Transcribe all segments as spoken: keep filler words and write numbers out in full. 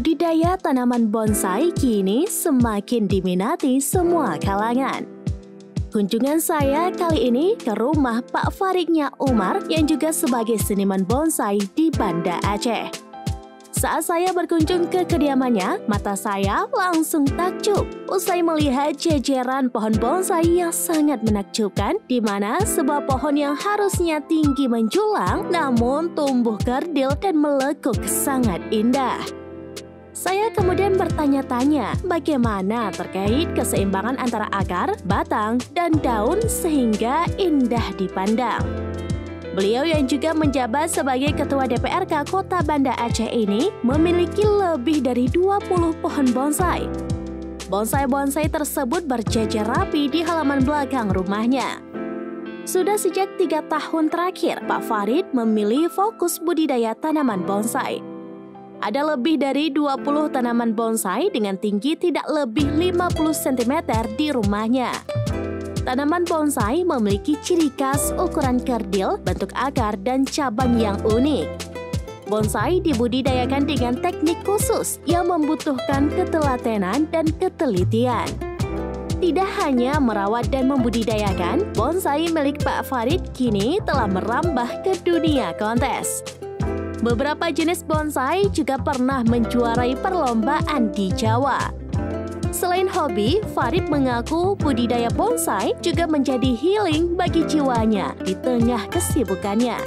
Budidaya tanaman bonsai kini semakin diminati semua kalangan. Kunjungan saya kali ini ke rumah Pak Farid Nyak Umar yang juga sebagai seniman bonsai di Banda Aceh. Saat saya berkunjung ke kediamannya, mata saya langsung takjub usai melihat jajaran pohon bonsai yang sangat menakjubkan, di mana sebuah pohon yang harusnya tinggi menjulang namun tumbuh kerdil dan melekuk sangat indah. Saya kemudian bertanya-tanya bagaimana terkait keseimbangan antara akar, batang, dan daun sehingga indah dipandang. Beliau yang juga menjabat sebagai Ketua D P R K Kota Banda Aceh ini memiliki lebih dari dua puluh pohon bonsai. Bonsai-bonsai tersebut berjejer rapi di halaman belakang rumahnya. Sudah sejak tiga tahun terakhir, Pak Farid memilih fokus budidaya tanaman bonsai. Ada lebih dari dua puluh tanaman bonsai dengan tinggi tidak lebih lima puluh sentimeter di rumahnya. Tanaman bonsai memiliki ciri khas ukuran kerdil, bentuk akar, dan cabang yang unik. Bonsai dibudidayakan dengan teknik khusus yang membutuhkan ketelatenan dan ketelitian. Tidak hanya merawat dan membudidayakan, bonsai milik Pak Farid kini telah merambah ke dunia kontes. Beberapa jenis bonsai juga pernah menjuarai perlombaan di Jawa. Selain hobi, Farid mengaku budidaya bonsai juga menjadi healing bagi jiwanya di tengah kesibukannya.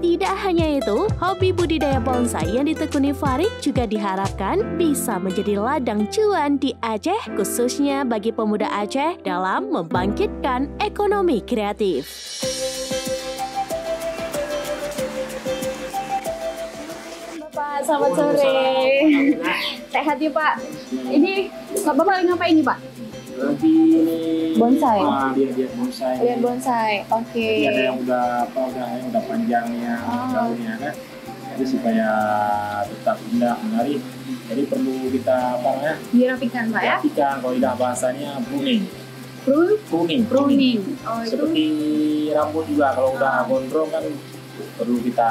Tidak hanya itu, hobi budidaya bonsai yang ditekuni Farid juga diharapkan bisa menjadi ladang cuan di Aceh, khususnya bagi pemuda Aceh dalam membangkitkan ekonomi kreatif. Bapak, selamat sore. Sehat ya Pak. Ini Bapak ngapain nih Pak? Lagi bonsai. Lihat-lihat bonsai. Lihat bonsai. Oke. Okay. Ada yang udah apa udah yang udah panjangnya, oh. daunnya kan. Jadi supaya tetap indah menarik. Jadi perlu kita apa namanya? Dirapikan Pak ya. Dirapikan kalau tidak bahasanya pruning. Prun? Pruning. Pruning. Oh, itu. Seperti rambut juga kalau oh. udah gondrong kan perlu kita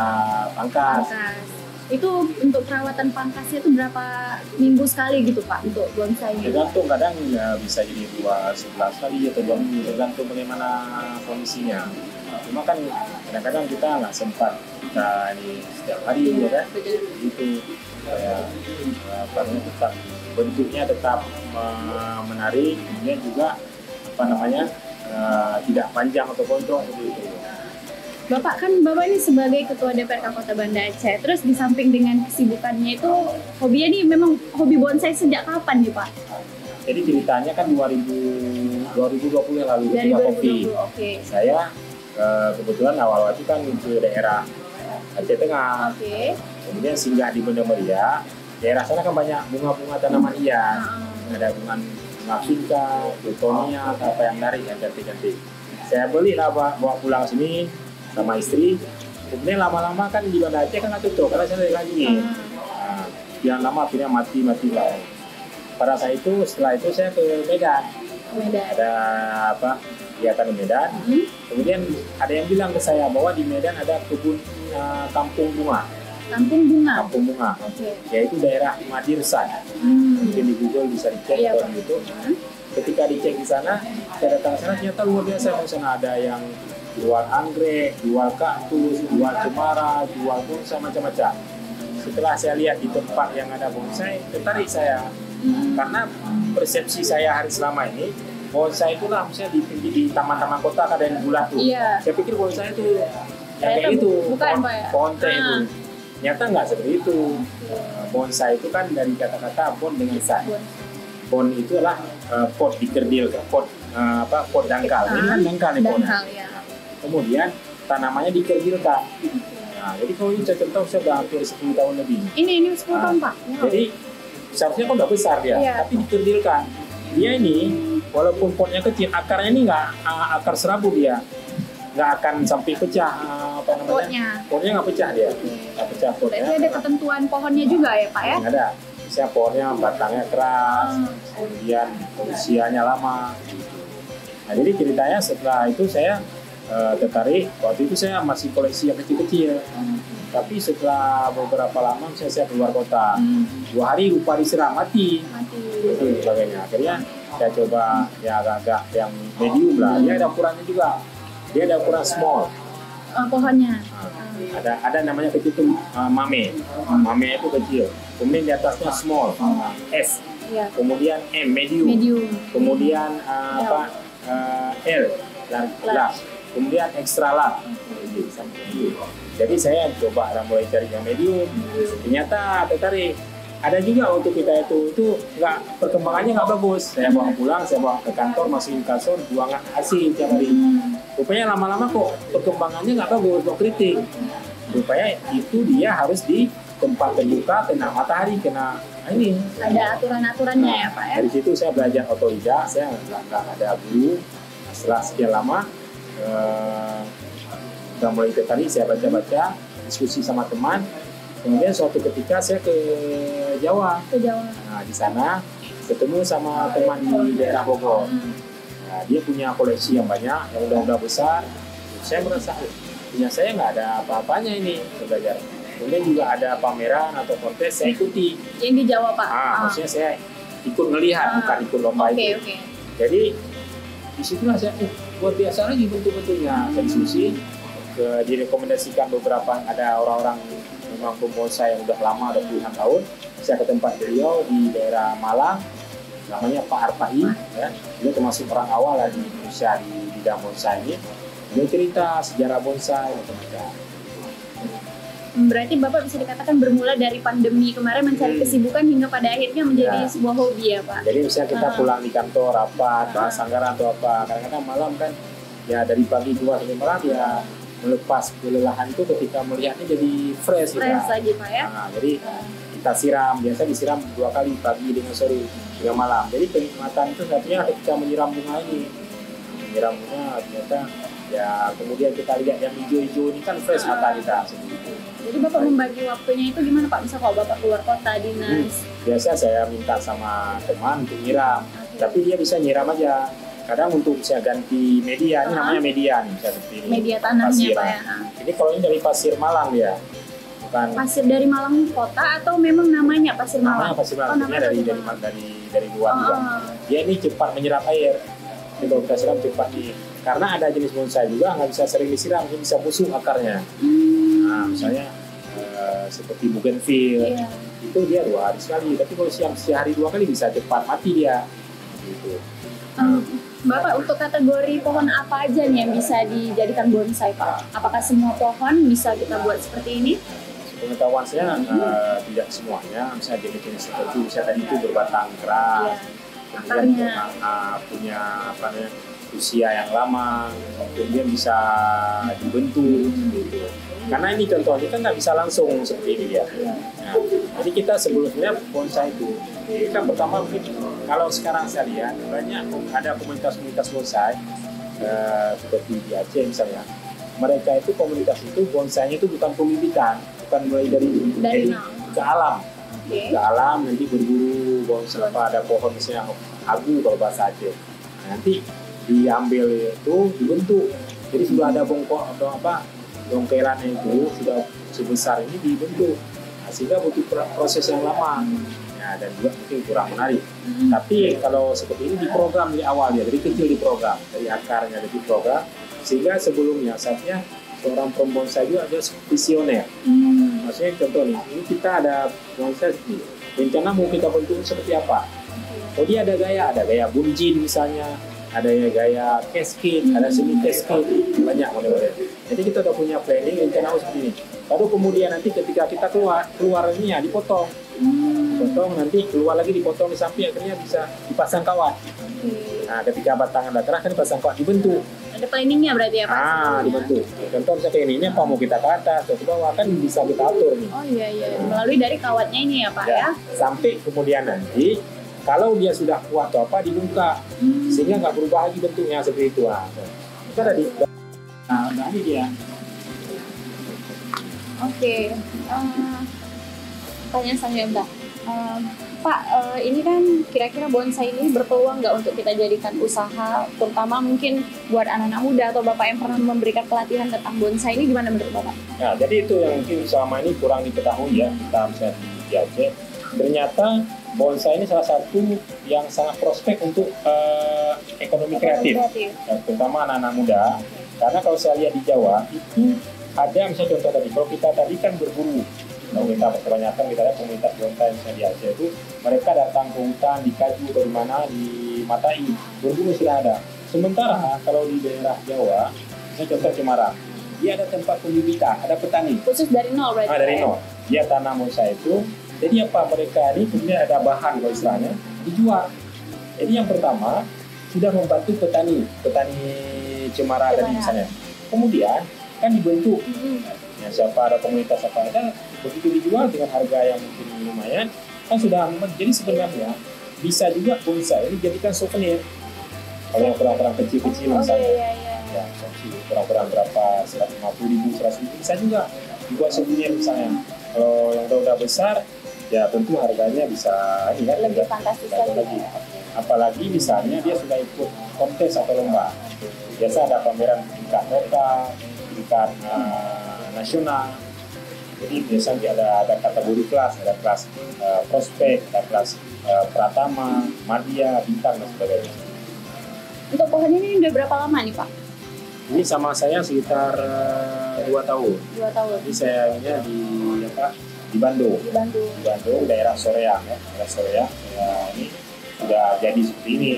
pangkas. Pangkas. Itu untuk perawatan pangkasnya itu berapa minggu sekali gitu Pak untuk bonsainya? Tergantung, kadang ya bisa jadi dua sebelas kali atau dua minggu, tergantung bagaimana kondisinya. Cuma kan kadang-kadang kita nggak sempat kita ini setiap hari ya kan? Itu kayak tetap bentuknya tetap menarik, kemudian juga apa namanya tidak panjang atau gondrong seperti itu. Bapak kan Bapak ini sebagai Ketua D P R K Kota Banda Aceh, terus di samping dengan kesibukannya itu hobinya nih memang hobi bonsai sejak kapan nih Pak? Jadi ceritanya kan dua ribu dua puluh yang lalu itu kopi. Okay. Saya kebetulan awal-awal itu kan ke daerah Aceh Tengah, okay. kemudian singgah di Banda Meria. Daerah sana kan banyak bunga-bunga tanaman hias, hmm. ada bunga maksudnya, butonia, apa yang menarik yang cantik-cantik. Saya belilah Pak, bawa pulang sini sama istri, kemudian lama-lama kan di Banda Aceh kan nggak tutup, karena saya lagi nih, nah, yang lama akhirnya mati-mati lah. Pada saat itu, setelah itu saya ke Medan, Medan. ada apa kegiatan di Medan, hmm. kemudian ada yang bilang ke saya bahwa di Medan ada kebun uh, kampung bunga. Kampung bunga? Kampung bunga, okay. yaitu daerah Madirsan, hmm. mungkin di Google bisa dicek iya, atau gitu. Hmm. Ketika dicek di sana, saya datang ke sana ternyata luar biasa, di sana ada yang jual anggrek, jual kaktus, jual cemara, jual bonsai macam-macam. Setelah saya lihat di tempat yang ada bonsai, tertarik saya. Hmm. Karena persepsi saya hari selama ini, bonsai itulah misalnya di di taman-taman kota ada yang bulat tuh. Iya. Saya pikir bonsai itu yang kayak itu, bukan, pohon, ya? pohon teh itu. Ternyata nggak seperti itu. Bonsai itu kan dari kata-kata bon dengan sai. Bon itu adalah uh, pot dikerdil, pot uh, apa pot dangkal. Ini kan dangkal nih pohonnya. Kemudian tanamannya dikerdilkan. Nah, jadi kalau ini saya contoh saya sudah hampir sepuluh tahun lebih. Ini ini sepuluh tahun Pak. Nah, jadi seharusnya kok udah besar dia, ya. tapi dikerdilkan. Dia ini walaupun potnya kecil, akarnya ini nggak akar serabu dia, nggak akan sampai pecah apa namanya? Potnya. Potnya nggak pecah dia, nggak pecah potnya. Jadi ada ketentuan pohonnya juga ya Pak ya? Ada. Misalnya pohonnya batangnya keras, kemudian usianya lama. Nah, jadi ceritanya setelah itu saya tertarik, waktu itu saya masih koleksi yang kecil-kecil. Tapi setelah beberapa lama saya, saya keluar kota, hmm. dua hari upah diserang mati, mati. Gitu, sebagainya. Akhirnya saya coba ya agak-agak yang medium lah. Dia ada ukurannya juga, dia ada ukuran small. Oh, pohonnya. Nah, ada ada namanya kecil itu uh, mame, mame itu kecil. Kemudian di atasnya small, oh. S. Ya. Kemudian M medium, medium. Kemudian uh, L. apa uh, L, large. large. Kemudian extra large. Jadi saya coba mulai cari yang medium, ternyata tertarik. Ada juga untuk kita itu, itu nggak perkembangannya nggak bagus. Saya bawa pulang, saya bawa ke kantor, masukin kasur, buangan asing tiap hari. Rupanya lama-lama kok perkembangannya nggak bagus, kok kritik. Rupanya itu dia harus di tempat terbuka, kena matahari, kena ini. Ada aturan-aturannya ya Pak ya? Dari situ saya belajar otodidak, saya nggak ada guru. Setelah sekian lama, eh, udah mulai ke tadi saya baca-baca, diskusi sama teman. Kemudian suatu ketika saya ke Jawa, ke Jawa. Nah, di sana ketemu sama teman di daerah Bogor. Nah, dia punya koleksi yang banyak, yang udah-udah besar. Saya merasa punya saya nggak ada apa-apanya ini belajar. Kemudian juga ada pameran atau kontes, saya ikuti. Yang di Jawa Pak? Nah, ah, maksudnya saya ikut ngelihat, ah. bukan ikut lomba okay, itu. Okay. Jadi disitulah saya eh, buat biasa lagi bentuk-bentuknya. Hmm. Saya diskusi, ke, direkomendasikan beberapa ada orang-orang memang bonsai yang udah lama, udah puluhan tahun. Saya ke tempat beliau di daerah Malang, namanya Pak Arpahi, ya. Dia termasuk orang awal lah di Indonesia di bidang bonsai ini. Dia cerita sejarah bonsai macam-macam. Berarti Bapak bisa dikatakan bermula dari pandemi kemarin mencari hmm. kesibukan hingga pada akhirnya menjadi ya. sebuah hobi ya Pak? Jadi misalnya kita ah. pulang di kantor apa, bahas anggaran atau apa. Kadang-kadang malam kan ya dari pagi keluar sampai malam ya melepas kelelahan itu ketika melihatnya jadi fresh, fresh lagi Pak ya? Nah, jadi ah. kita siram, biasa disiram dua kali pagi dengan sore dengan malam. Jadi penikmatan itu satunya ketika menyiram bunga ini, menyiram bunga ternyata ya kemudian kita lihat yang hijau-hijau ini kan fresh ah. mata kita. Jadi Bapak membagi waktunya itu gimana Pak? Bisa kalau Bapak keluar kota dinas? Hmm. Biasa saya minta sama teman untuk nyiram, okay. tapi dia bisa nyiram aja. Kadang untuk saya ganti media, ini uh-huh. namanya media nih, saya ini. Media tanamnya Pak ya? Ini kalau ini dari pasir Malang ya? Bukan. Pasir dari Malang kota atau memang namanya pasir Malang? Namanya pasir Malang, oh, namanya dari, dari, dari, dari luar juga. Oh. Dia ini cepat menyerap air, ini kalau kita siram cepat nih. Karena ada jenis bonsai juga, nggak bisa sering disiram, ini bisa busuk akarnya. Hmm. Nah misalnya eh, seperti bougainville, yeah. itu dia dua hari sekali. Tapi kalau siang sehari dua kali bisa cepat mati dia. Gitu. Hmm. Bapak, untuk kategori pohon apa aja nih yang bisa dijadikan bonsai Pak? Apakah semua pohon bisa kita buat seperti ini? Pengetahuan saya uh, tidak semuanya, misalnya jenis-jenis seperti misalnya tadi itu berbatang keras, ya, kemudian uh, punya apa namanya usia yang lama, kemudian bisa dibentuk gitu. Karena ini contohnya kan nggak bisa langsung seperti ini ya. Nah, jadi kita sebelumnya bonsai itu, kita pertama kalau sekarang saya lihat banyak ada komunitas-komunitas bonsai eh, seperti di Aceh misalnya. Mereka itu komunitas itu bonsainya itu bukan pembibitan, bukan mulai dari, dari eh, ke alam, okay. ke alam nanti berburu bonsai apa ada pohon misalnya agu kalau bahasa Aceh. Nah, nanti diambil itu dibentuk. Jadi sudah ada bongkok atau apa dongkeran itu sudah sebesar ini dibentuk, nah, sehingga butuh proses yang lama. Nah, dan juga mungkin kurang menarik. Mm-hmm. Tapi kalau seperti ini diprogram di awal ya, dari kecil diprogram, dari akarnya diprogram, sehingga sebelumnya saatnya seorang pembonsai juga ada visioner. Mm-hmm. Maksudnya contoh nih, ini kita ada bonsai rencana mau kita bentuk seperti apa? Oh dia ada gaya, ada gaya bunjin misalnya, ada gaya cascade, ada semi cascade, banyak model-model. Jadi kita udah punya planning rencana seperti ini. Lalu kemudian nanti ketika kita keluar keluarnya dipotong. Potong nanti keluar lagi dipotong di samping akhirnya bisa dipasang kawat. Okay. Nah ketika batangan udah keras kan dipasang kawat dibentuk. Ada planningnya berarti ya Pak? Ah dibentuk. Contoh misalnya kayak ini apa mau kita ke atas atau ke bawah kan bisa kita atur nih. Oh iya iya melalui dari kawatnya ini ya Pak ya. ya? Sampai kemudian nanti kalau dia sudah kuat atau apa dibuka hmm. sehingga nggak berubah lagi bentuknya seperti itu. Nah, kita tadi nah udah ini dia. Oke. Okay. Uh, tanya saya Mbak. Um, Pak, uh, ini kan kira-kira bonsai ini berpeluang nggak untuk kita jadikan usaha, terutama mungkin buat anak-anak muda atau Bapak yang pernah memberikan pelatihan tentang bonsai ini, gimana menurut Bapak? Nah, jadi itu yang mungkin selama ini kurang diketahui ya, dalam saya di Aceh. Ternyata bonsai ini salah satu yang sangat prospek untuk uh, ekonomi, ekonomi kreatif, kreatif. Ya, terutama anak-anak muda. Karena kalau saya lihat di Jawa, itu ada misalnya contoh tadi, kalau kita tadi kan berburu, nah, kita kebanyakan kita ada komunitas bonsai misalnya di Aceh itu, mereka datang ke hutan, dikaji dari mana, dimatai, berburu sudah ada. Sementara kalau di daerah Jawa, misalnya contoh Semarang, dia ada tempat pembibitan, ada petani. Khusus dari nol berarti? Ah, dari nol. Dia tanam bonsai itu, jadi apa mereka ini kemudian ada bahan kalau istilahnya, dijual. Jadi yang pertama, sudah membantu petani, petani Cemara tadi misalnya. Kemudian, kan dibentuk. Mm-hmm. Ya, siapa ada komunitas apa ada, begitu dijual dengan harga yang mungkin lumayan, kan sudah aman. Jadi sebenarnya bisa juga bonsai ini jadikan souvenir. Kalau yang kurang-kurang kecil-kecil misalnya, oh, iya, iya. Ya, kurang-kurang berapa, seratus lima puluh ribu, seratus ribu, bisa juga dibuat souvenir misalnya. Kalau yang udah-udah besar, ya tentu harganya bisa ini kan, lebih fantastis lagi. Ya. Apalagi misalnya dia sudah ikut kontes atau lomba. Biasa ada pameran tingkat kota, tingkat uh, nasional. Jadi biasanya ada ada kategori kelas, ada kelas uh, prospek, ada kelas uh, pratama, madya, bintang dan sebagainya. Untuk pohon ini udah berapa lama nih Pak? Ini sama saya sekitar dua tahun. Dua tahun. Jadi saya ini di apa? Di Bandung. Di Bandung. Di Bandung, daerah Soreang ya, daerah Soreang. Ya, ini sudah jadi seperti ini.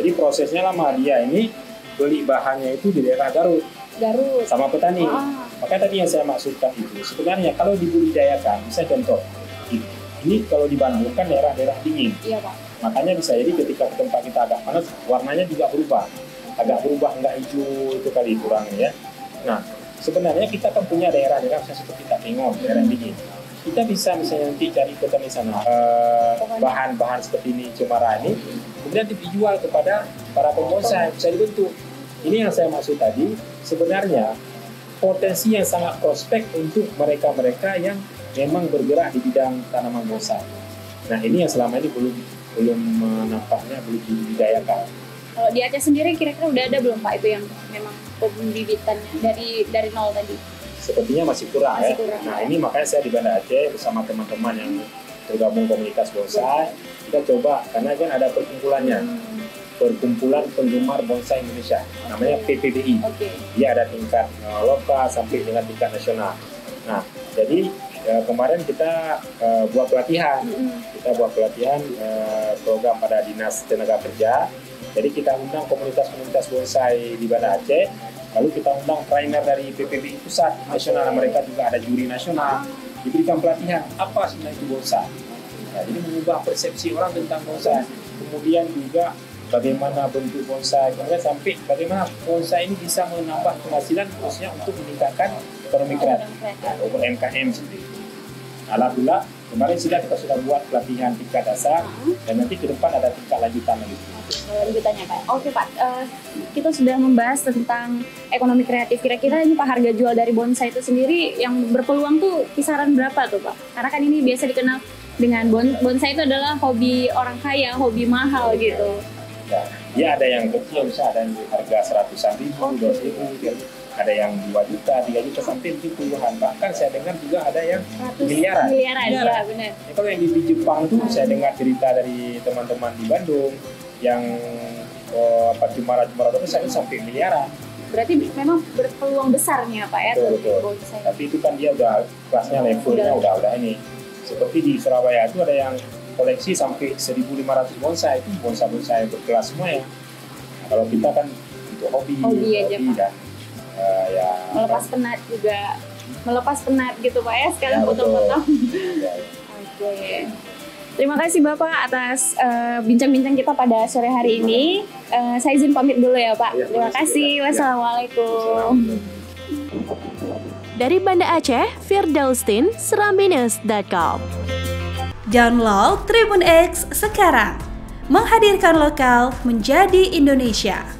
Jadi prosesnya lama, dia ini beli bahannya itu di daerah Garut. Garut. Sama petani. Ah. Maka tadi yang saya maksudkan itu, sebenarnya kalau dibudidayakan, bisa contoh, ini kalau di Bandung kan daerah-daerah dingin. Iya, Pak. Makanya bisa jadi ketika tempat kita agak panas, warnanya juga berubah. Agak berubah, nggak hijau, itu kali kurang ya. Nah, sebenarnya kita kan punya daerah-daerah seperti Takengon, daerah dingin. Kita bisa misalnya nanti cari petani sana, bahan-bahan eh, seperti ini, cemara ini, kemudian dijual kepada para pembonsai, bisa dibentuk. Ini yang saya maksud tadi, sebenarnya potensi yang sangat prospek untuk mereka-mereka yang memang bergerak di bidang tanaman bonsai. Nah ini yang selama ini belum belum nampaknya belum dibudidayakan. Kalau di Aceh sendiri kira-kira udah ada belum Pak itu yang memang pembibitan dari dari nol tadi? Sepertinya masih kurang masih ya. Kurang. Nah ini makanya saya di Banda Aceh bersama teman-teman yang tergabung komunitas bonsai, kita coba karena kan ada perkumpulannya. Hmm. Perkumpulan Penggemar Bonsai Indonesia, namanya P P B I. Okay. Dia ada tingkat uh, lokal sampai dengan tingkat nasional. Nah, jadi uh, kemarin kita uh, buat pelatihan, mm-hmm. kita buat pelatihan uh, program pada Dinas Tenaga Kerja. Jadi kita undang komunitas-komunitas bonsai di Banda Aceh, lalu kita undang trainer dari P P B I pusat nasional, mereka juga ada juri nasional, diberikan pelatihan apa sebenarnya itu bonsai. Nah, jadi mengubah persepsi orang tentang bonsai, kemudian juga bagaimana bentuk bonsai, kemudian sampai bagaimana bonsai ini bisa menambah penghasilan khususnya untuk meningkatkan ekonomi kreatif, U M K M seperti itu. Alhamdulillah, kemarin sudah kita sudah buat pelatihan tingkat dasar, uh-huh. dan nanti ke depan ada tingkat lanjutan lagi. Lanjutannya Pak. Oke Pak, uh, kita sudah membahas tentang ekonomi kreatif. Kira-kira ini Pak harga jual dari bonsai itu sendiri yang berpeluang tuh kisaran berapa tuh Pak? Karena kan ini biasa dikenal dengan bon- bonsai itu adalah hobi orang kaya, hobi mahal gitu. Ya, ya ada yang kecil, bisa ada yang harga seratus ribu, dua ratus ribu, ada yang dua juta, tiga juta, sampai itu puluhan. Bahkan saya dengar juga ada yang miliaran. Miliaran, ya benar. Ya, kalau yang di Jepang itu saya dengar cerita dari teman-teman di Bandung yang oh, apa cemara-cemara itu saya sampai miliaran. Berarti memang berpeluang besarnya Pak ya? Betul, betul. Tapi itu kan dia udah kelasnya levelnya udah udah ini. Seperti di Surabaya itu ada yang koleksi sampai seribu lima ratus bonsai, itu bonsai-bonsai berkelas semua ya. Nah, kalau kita kan untuk hobi, hobi, aja, hobi dan uh, ya melepas apa? Penat juga, melepas penat gitu Pak ya, sekalian ya, potong-potong. Ya, ya. Oke, terima kasih Bapak atas uh, bincang-bincang kita pada sore hari ini. Uh, saya izin pamit dulu ya Pak. Ya, terima kasih. Ya. Wassalamualaikum. Dari Banda Aceh, Firdaustin, serambi news dot com. Download TribunX sekarang, menghadirkan lokal menjadi Indonesia.